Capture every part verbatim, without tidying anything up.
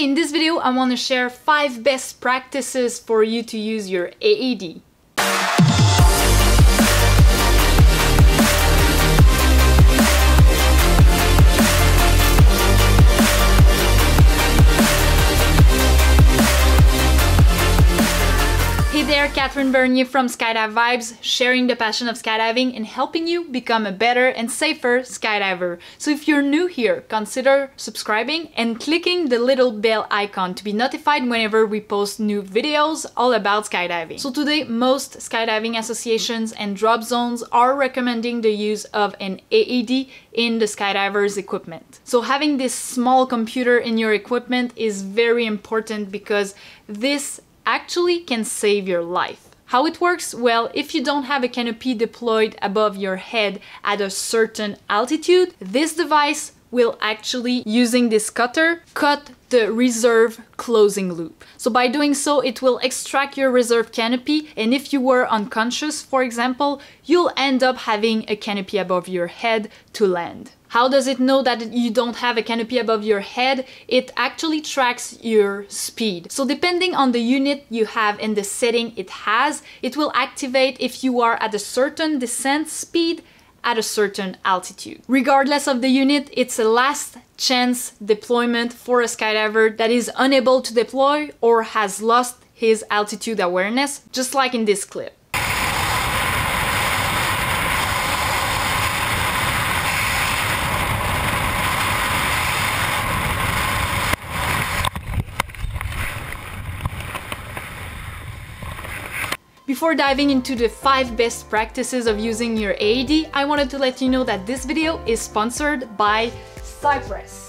In this video, I want to share five best practices for you to use your A A D. Hey there, Catherine Bernier from Skydive Vibes, sharing the passion of skydiving and helping you become a better and safer skydiver. So if you're new here, consider subscribing and clicking the little bell icon to be notified whenever we post new videos all about skydiving. So today, most skydiving associations and drop zones are recommending the use of an A A D in the skydiver's equipment. So having this small computer in your equipment is very important because this actually can save your life. How it works? Well, if you don't have a canopy deployed above your head at a certain altitude, this device will actually, using this cutter, cut the reserve closing loop. So by doing so, it will extract your reserve canopy, and if you were unconscious, for example, you'll end up having a canopy above your head to land. How does it know that you don't have a canopy above your head? It actually tracks your speed. So depending on the unit you have and the setting it has, it will activate if you are at a certain descent speed at a certain altitude. Regardless of the unit, it's a last chance deployment for a skydiver that is unable to deploy or has lost his altitude awareness, just like in this clip. Before diving into the five best practices of using your A A D, I wanted to let you know that this video is sponsored by Cypres.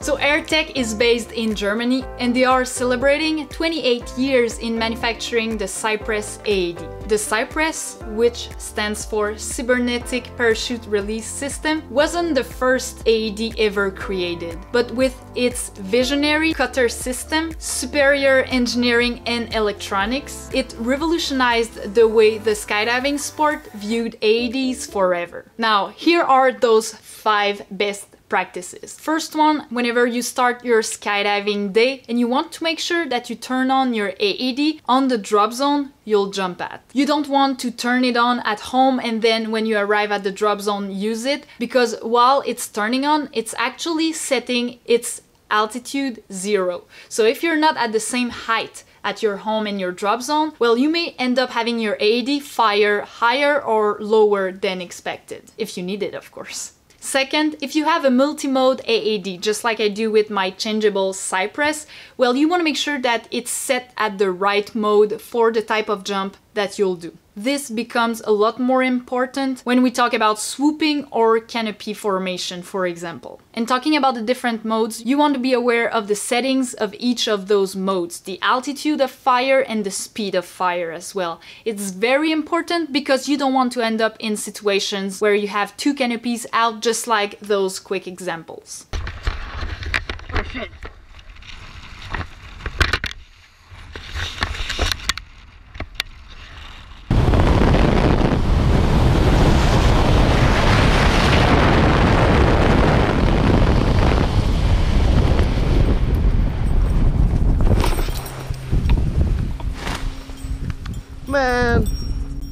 So AirTech is based in Germany and they are celebrating twenty-eight years in manufacturing the Cypres A A D. The Cypres, which stands for Cybernetic Parachute Release System, wasn't the first A A D ever created, but with its visionary cutter system, superior engineering and electronics, it revolutionized the way the skydiving sport viewed A A Ds forever. Now, here are those five best practices. First one, whenever you start your skydiving day and you want to make sure that you turn on your A A D on the drop zone you'll jump at. You don't want to turn it on at home and then when you arrive at the drop zone use it, because while it's turning on, it's actually setting its altitude zero. So if you're not at the same height at your home in your drop zone, well, you may end up having your A A D fire higher or lower than expected, if you need it, of course. Second, if you have a multi-mode A A D, just like I do with my changeable Cypres, well, you want to make sure that it's set at the right mode for the type of jump that you'll do. This becomes a lot more important when we talk about swooping or canopy formation, for example. And talking about the different modes, you want to be aware of the settings of each of those modes, the altitude of fire and the speed of fire as well. It's very important because you don't want to end up in situations where you have two canopies out, just like those quick examples. Oh, shit. Man.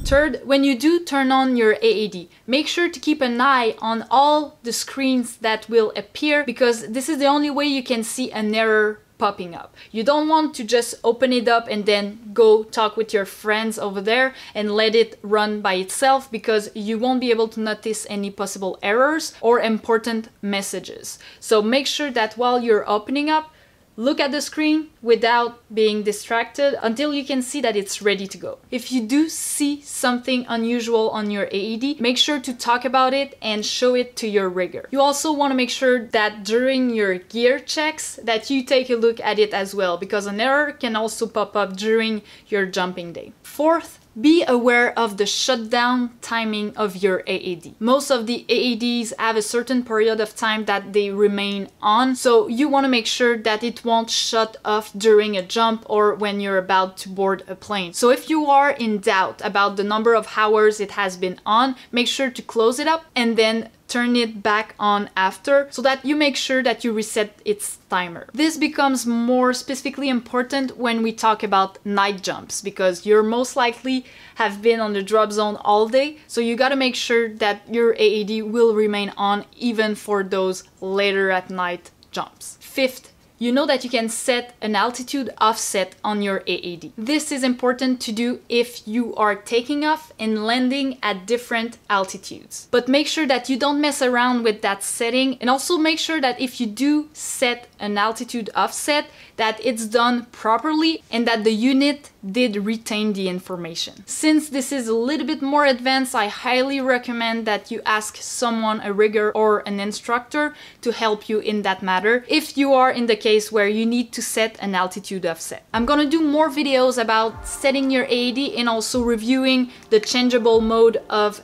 Third, when you do turn on your A A D, make sure to keep an eye on all the screens that will appear, because this is the only way you can see an error popping up. You don't want to just open it up and then go talk with your friends over there and let it run by itself, because you won't be able to notice any possible errors or important messages. So make sure that while you're opening up, look at the screen without being distracted until you can see that it's ready to go. If you do see something unusual on your A A D, make sure to talk about it and show it to your rigger. You also want to make sure that during your gear checks that you take a look at it as well, because an error can also pop up during your jumping day. Fourth, be aware of the shutdown timing of your A A D. Most of the A A Ds have a certain period of time that they remain on, so you want to make sure that it won't shut off off during a jump or when you're about to board a plane. So if you are in doubt about the number of hours it has been on, make sure to close it up and then turn it back on after, so that you make sure that you reset its timer. This becomes more specifically important when we talk about night jumps, because you're most likely have been on the drop zone all day, so you gotta make sure that your A A D will remain on even for those later at night jumps. Fifth, you know that you can set an altitude offset on your A A D. This is important to do if you are taking off and landing at different altitudes. But make sure that you don't mess around with that setting, and also make sure that if you do set an altitude offset, that it's done properly and that the unit did retain the information. Since this is a little bit more advanced, I highly recommend that you ask someone, a rigger or an instructor, to help you in that matter if you are in the case where you need to set an altitude offset. I'm gonna do more videos about setting your A A D and also reviewing the changeable mode of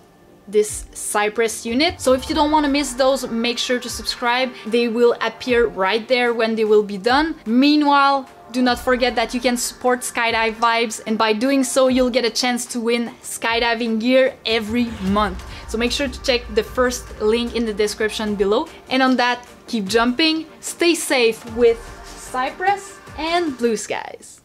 this Cypres unit. So if you don't want to miss those, make sure to subscribe. They will appear right there when they will be done. Meanwhile, do not forget that you can support Skydive Vibes, and by doing so, you'll get a chance to win skydiving gear every month. So make sure to check the first link in the description below. And on that, keep jumping, stay safe with Cypres and blue skies.